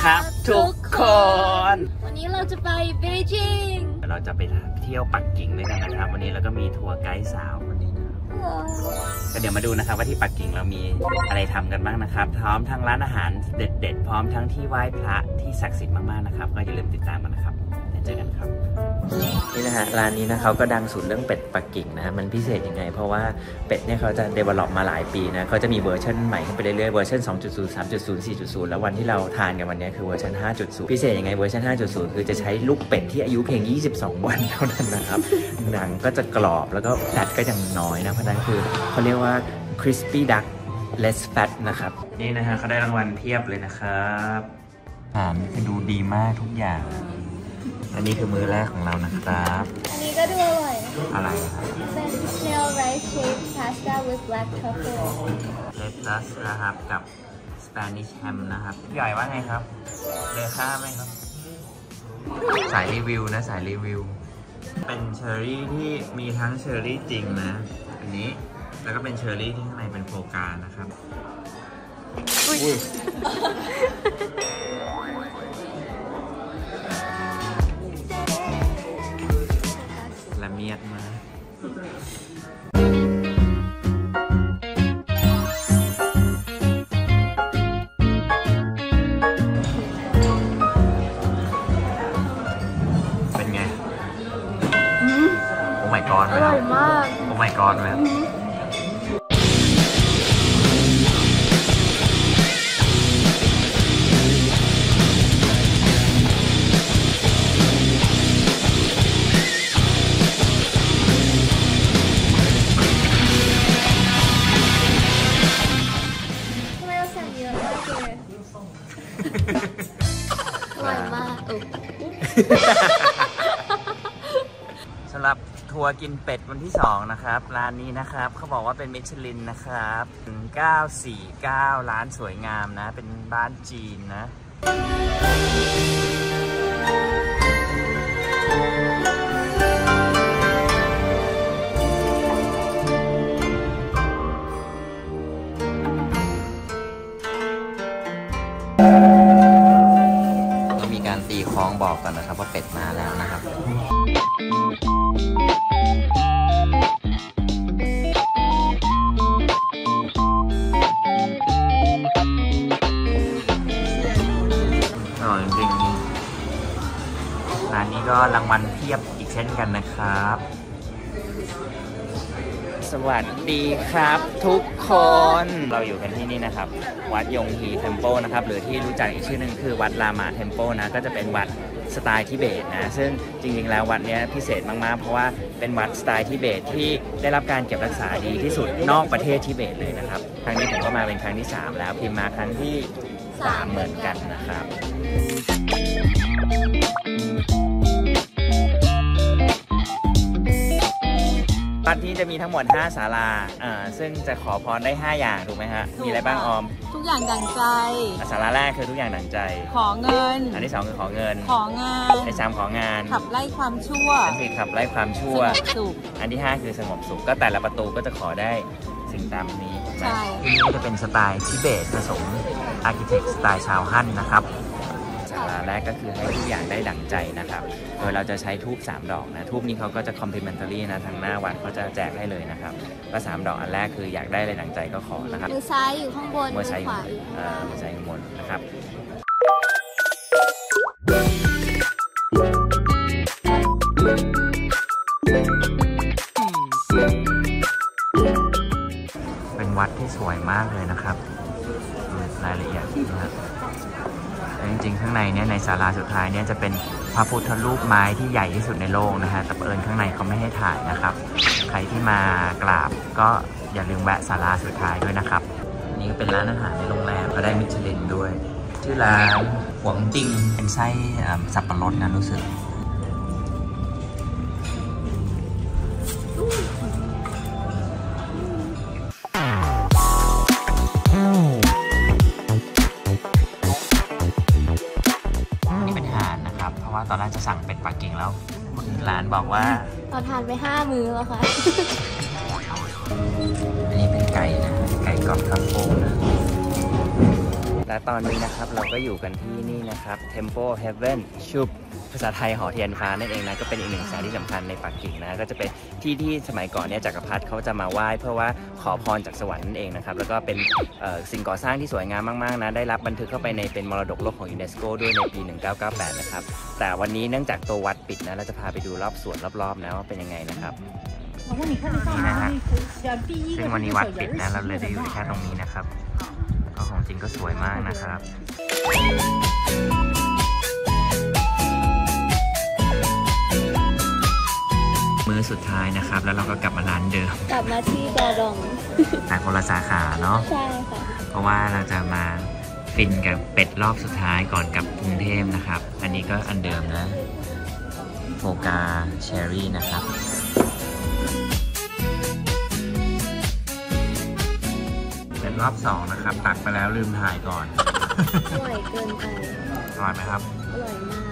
ครับทุกคนวันนี้เราจะไปเบจิงเราจะไปเที่ยวปักกิ่งด้วยกันนะครับวันนี้เราก็มีทัวร์ไกด์สาวคนนี้นะครับก็เดี๋ยวมาดูนะครับว่าที่ปักกิ่งเรามีอะไรทำกันบ้างนะครับพร้อมทั้งร้านอาหารเด็ดๆพร้อมทั้งที่ไหว้พระที่ศักดิ์สิทธิ์มากๆนะครับก็อย่าลืมติดตามกันนะครับเจอกันครับนี่นะฮะร้านนี้นะเขาก็ดังสุดเรื่องเป็ดปักกิ่งนะฮะมันพิเศษยังไงเพราะว่าเป็ดเนี่ยเขาจะเดเวลลอปมาหลายปีนะเขาจะมีเวอร์ชันใหม่ขึ้นไปเรื่อยๆเวอร์ชัน 2.0 3.0 4.0 แล้ววันที่เราทานกันวันนี้คือเวอร์ชัน 5.0 พิเศษยังไงเวอร์ชัน 5.0 คือจะใช้ลูกเป็ดที่อายุเพียง22 วันเท่านั้นนะครับหนังก็จะกรอบแล้วก็ดัดก็ยังน้อยนะเพราะนั้นคือเขาเรียกว่า crispy duck less fat นะครับนี่นะฮะเขาได้รางวัลเพียบเลยนะครับอาหารคือดูดีมากทุกอย่างอันนี้คือมื้อแรกของเรานะครับอันนี้ก็ดูอร่อยอะไรครับเป็น snail rice shaped pasta with black truffle lettuce นะครับกับ Spanish ham นะครับพี่ใหญ่ว่าไงครับเลค่าไหมครับสายรีวิวนะสายรีวิวเป็นเชอร์รี่ที่มีทั้งเชอร์รี่จริงนะอันนี้แล้วก็เป็นเชอร์รี่ที่ข้างในเป็นโฟกานะครับละเมียดมาเป็นไงโอ้ my god เลยครับโอ้ my god เลยสำหรับทัวร์กินเป็ดวันที่2นะครับร้านนี้นะครับเขาบอกว่าเป็นมิชลินนะครับ949ร้านสวยงามนะเป็นบ้านจีนนะคล้องบอกกันนะครับว่าเป็ดมาแล้วนะครับอร่อยจริงร้านนี้ก็รางวัลเพียบอีกเช่นกันนะครับสวัสดีครับทุกคนเราอยู่กันที่นี่นะครับวัดยงฮีเทมเพิลนะครับหรือที่รู้จักอีกชื่อหนึ่งคือวัดรามาเทมเพิลนะก็จะเป็นวัดสไตล์ทิเบตนะซึ่งจริงๆแล้ววัดนี้พิเศษมากๆเพราะว่าเป็นวัดสไตล์ทิเบตที่ได้รับการเก็บรักษาดีที่สุดนอกประเทศทิเบตเลยนะครับครั้งนี้ผมก็มาเป็นครั้งที่3แล้วพิมมาครั้งที่3เหมือนกันนะครับวัดนี้จะมีทั้งหมด5ศาลาซึ่งจะขอพรได้5อย่างถูกไหมฮะมีอะไรบ้างออมทุกอย่างดั่งใจศาลาแรกคือทุกอย่างดั่งใจขอเงินอันที่2คือขอเงินของานอันที่3ของานขับไล่ความชั่วอันที่4ขับไล่ความชั่วอันที่5คือสงบสุขก็แต่ละประตูก็จะขอได้สิ่งตามนี้ใช่ที่นี่จะเป็นสไตล์ทิเบตผสมอาร์คิเทคสไตล์ชาวฮั่นนะครับศาลาแรกก็คือให้ทุกอย่างได้ดั่งใจนะครับโดยเราจะใช้ทูบ3ดอกนะทูบนี้เขาก็จะ complimentary นะทางหน้าวัดเขาจะแจกให้เลยนะครับก็3ดอกอันแรกคืออยากได้อะไรดั่งใจก็ขอนะครับมือซ้ายอยู่ข้างบนมือซ้ายอยู่ข้างบนนะครับเป็นวัดที่สวยมากเลยนะครับรายละเอียดนะครับจริงๆข้างในเนี่ยในศาลาสุดท้ายเนี่ยจะเป็นพระพุทธรูปไม้ที่ใหญ่ที่สุดในโลกนะฮะแต่เอิญข้างในเขาไม่ให้ถ่ายนะครับใครที่มากราบก็อย่าลืมแวะศาลาสุดท้ายด้วยนะครับนี่ก็เป็นร้านอาหารในโรงแรมก็ได้มิชลินด้วยชื่อร้านหวงติงเป็นไส้สับปะรดนะรู้สึกตอนแรกจะสั่งเป็ดปักกิ่งแล้วหลานบอกว่าเราทานไป5มื้อแล้วค่ะอันนี้เป็นไก่นะไก่กรอบครับโค้งนะ และตอนนี้นะครับเราก็อยู่กันที่นี่นะครับ Temple of Heaven ชุบภาษาไทยหอเทียนฟ้านั่นเองนะก็เป็นอีกหนึ่งสถานที่สำคัญในปักกิ่งนะก็จะเป็นที่ที่สมัยก่อนเนี่ยจักรพรรดิเขาจะมาไหว้เพื่อว่าขอพรจากสวรรค์นั่นเองนะครับแล้วก็เป็นสิ่งก่อสร้างที่สวยงามมากๆนะได้รับบันทึกเข้าไปในเป็นมรดกโลกของยูเนสโกด้วยในปี 1998 นะครับแต่วันนี้เนื่องจากตัววัดปิดนะเราจะพาไปดูรอบสวนรอบๆนะว่าเป็นยังไงนะครับนะฮะซึ่งวันนี้วัดปิดนะเราเลยได้อยู่แค่ตรงนี้นะครับก็ของจริงก็สวยมากนะครับมื้อสุดท้ายนะครับแล้วเราก็กลับมาร้านเดิมกลับมาที่กาดองแต่คนละสาขาเนาะใช่ค่ะเพราะว่าเราจะมาฟินกับเป็ดรอบสุดท้ายก่อนกับกรุงเทพนะครับอันนี้ก็อันเดิมนะโฟกาเชอรี่นะครับรอบสองนะครับตักไปแล้วลืมถ่ายก่อนอร่อยเกินไปอร่อยไหมครับอร่อยมาก